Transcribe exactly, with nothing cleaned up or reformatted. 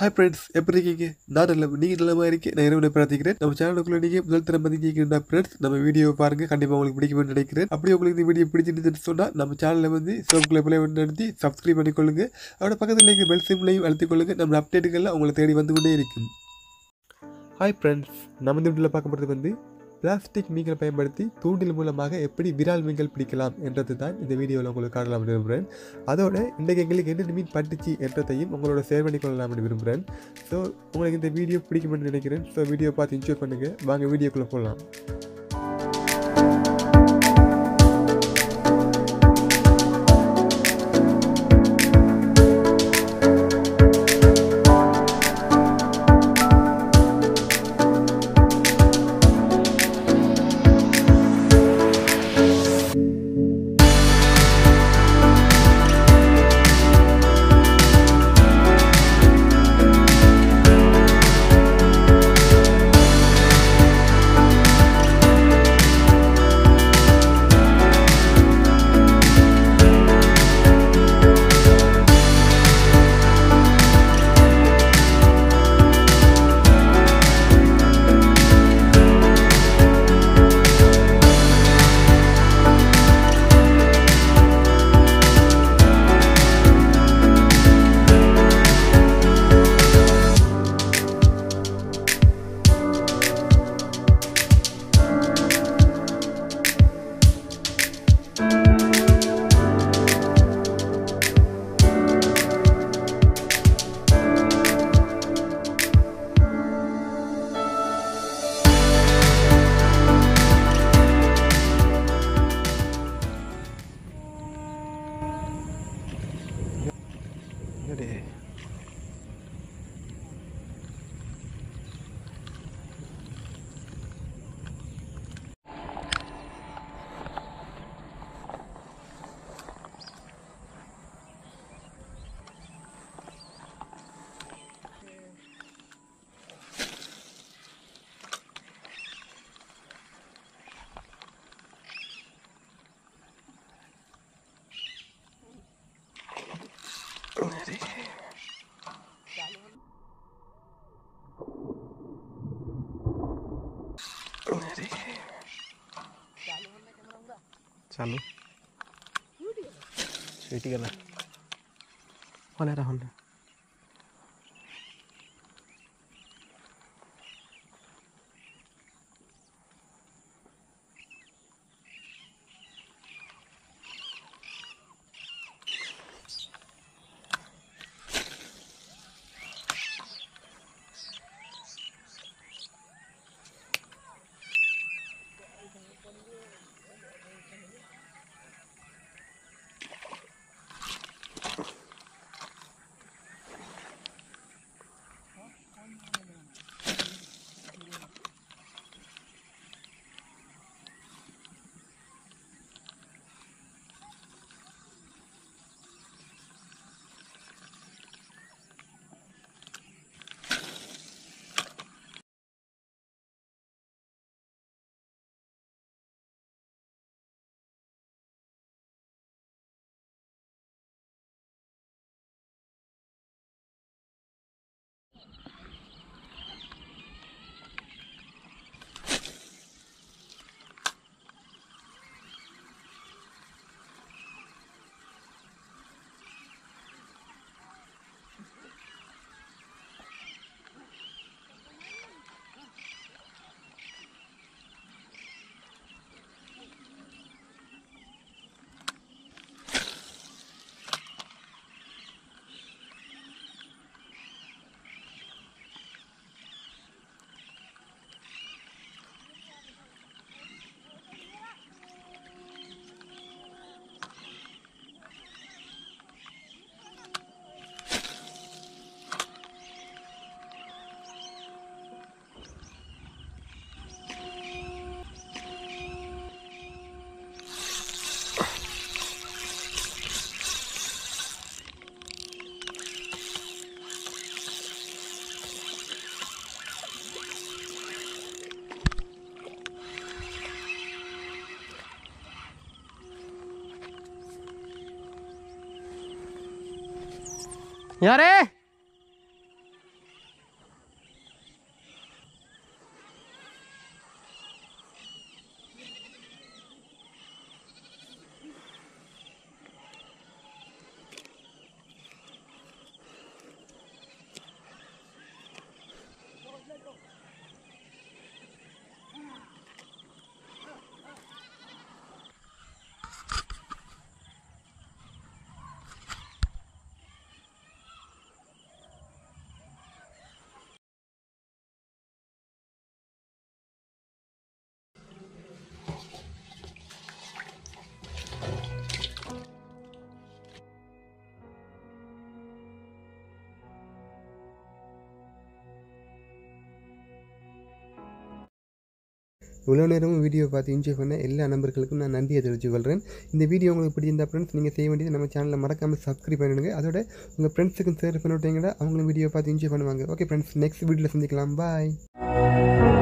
Hi friends, எப்படி இருக்கீங்க? நான் நல்லா நீங்க நல்லமா இருக்கீங்க. நான் இறைவனை பிரார்த்திக்கிறேன். நம்ம சேனலுக்குள்ள நீங்க முதல் தடவை வந்திருக்கீங்க friends, நம்ம வீடியோ பாருங்க. கண்டிப்பா உங்களுக்கு பிடிக்கும்னு நினைக்கிறேன். அப்படி உங்களுக்கு இந்த வீடியோ பிடிச்சிருந்தா சொன்னா நம்ம சேனலை வந்து subscribe பண்ணி நடத்தி subscribe பண்ணிக்கொள்ளுங்க. அதோட பக்கத்துல இருக்க bell symbol-ஐயும் அழுத்திக் கொள்ளுங்க. நம்ம அப்டேட்கள் எல்லாம் உங்களுக்கு தேடி வந்து கொண்டே இருக்கும். Hi friends, நம்ம இந்த வீடியோல பார்க்க போறது வந்து பிளாஸ்டிக் மீன்கள் பயன்படுத்தி தூண்டில் மூலமாக எப்படி விரால் மீன்கள் பிடிக்கலாம் என்றது தான் இந்த வீடியோவில் உங்களுக்கு காணலாம் விரும்புகிறேன். அதோட இன்றைக்கு எங்களுக்கு என்ன மீன் பட்டுச்சு என்றதையும் உங்களோட ஷேர் பண்ணி கொள்ளலாம்னு விரும்புகிறேன். ஸோ உங்களுக்கு இந்த வீடியோ பிடிக்கும்னு நினைக்கிறேன். ஸோ வீடியோ பார்த்து என்ஜாய் பண்ணுங்கள். வாங்க வீடியோக்குள்ளே போகலாம். चालू स्वीटी गला होने रहा होने यारे இவ்வளோ நேரமும் வீடியோ பார்த்து என்ஜாய் பண்ண எல்லா நண்பர்களுக்கும் நான் நன்றியை தெரிவித்துக்கொள்கிறேன். இந்த வீடியோ உங்களுக்கு பிடிச்சிருந்தா ஃப்ரெண்ட்ஸ் நீங்கள் செய்ய வேண்டியது நம்ம சேனலில் மறக்காமல் சப்ஸ்கிரைப் பண்ணிடுங்க. அதோட உங்கள் ஃப்ரெண்ட்ஸுக்கும் ஷேர் பண்ணிவிட்டீங்கன்னா அவங்களும் வீடியோ பார்த்து என்ஜாய் பண்ணுவாங்க. ஓகே ஃப்ரெண்ட்ஸ், நெக்ஸ்ட் வீடியோவில் சந்திக்கலாம். பாய்.